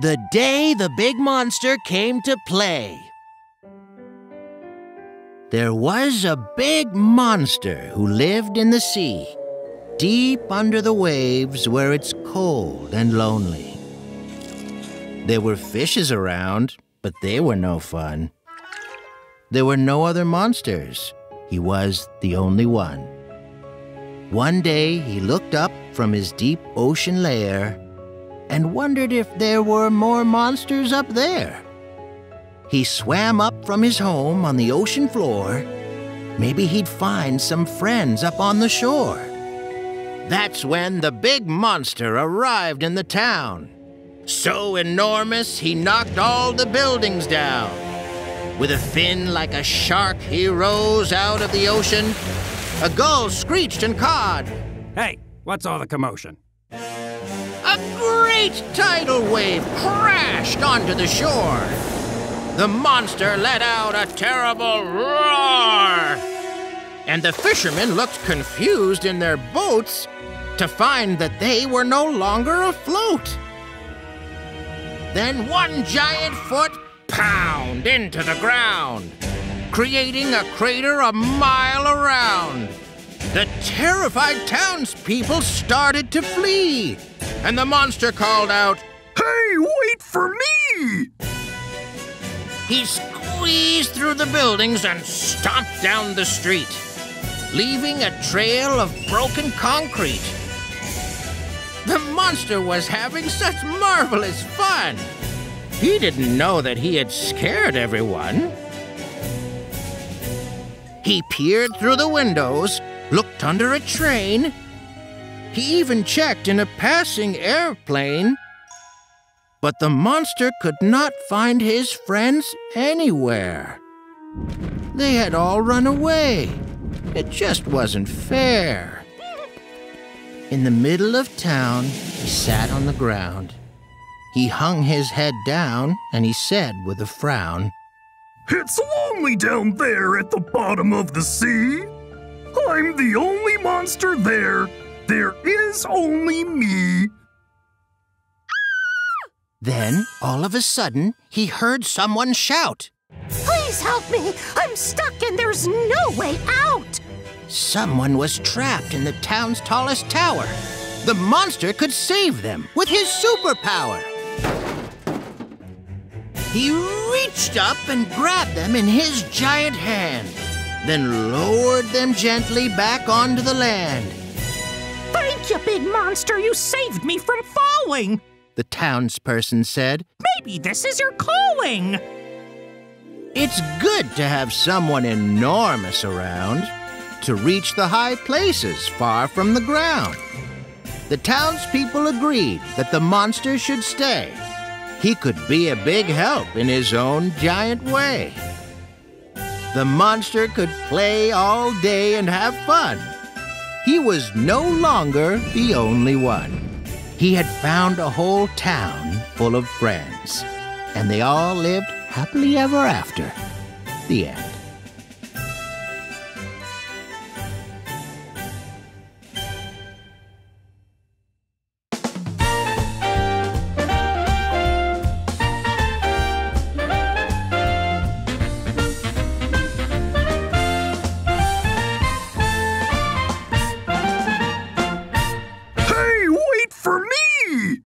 The day the big monster came to play. There was a big monster who lived in the sea, deep under the waves where it's cold and lonely. There were fishes around, but they were no fun. There were no other monsters. He was the only one. One day he looked up from his deep ocean lair and wondered if there were more monsters up there. He swam up from his home on the ocean floor. Maybe he'd find some friends up on the shore. That's when the big monster arrived in the town. So enormous, he knocked all the buildings down. With a fin like a shark, he rose out of the ocean. A gull screeched and cawed. Hey, what's all the commotion? A great tidal wave crashed onto the shore. The monster let out a terrible roar, and the fishermen looked confused in their boats to find that they were no longer afloat. Then one giant foot pounded into the ground, creating a crater a mile around. The terrified townspeople started to flee, and the monster called out, "Hey, wait for me!" He squeezed through the buildings and stomped down the street, leaving a trail of broken concrete. The monster was having such marvelous fun. He didn't know that he had scared everyone. He peered through the windows, looked under a train. He even checked in a passing airplane. But the monster could not find his friends anywhere. They had all run away. It just wasn't fair. In the middle of town, he sat on the ground. He hung his head down and he said with a frown, "It's lonely down there at the bottom of the sea. I'm the only monster there. There is only me." Then, all of a sudden, he heard someone shout, "Please help me! I'm stuck and there's no way out!" Someone was trapped in the town's tallest tower. The monster could save them with his superpower. He reached up and grabbed them in his giant hand, then lowered them gently back onto the land. "Thank you, big monster! You saved me from falling!" the townsperson said. "Maybe this is your calling." It's good to have someone enormous around to reach the high places far from the ground. The townspeople agreed that the monster should stay. He could be a big help in his own giant way. The monster could play all day and have fun. He was no longer the only one. He had found a whole town full of friends, and they all lived happily ever after. The end.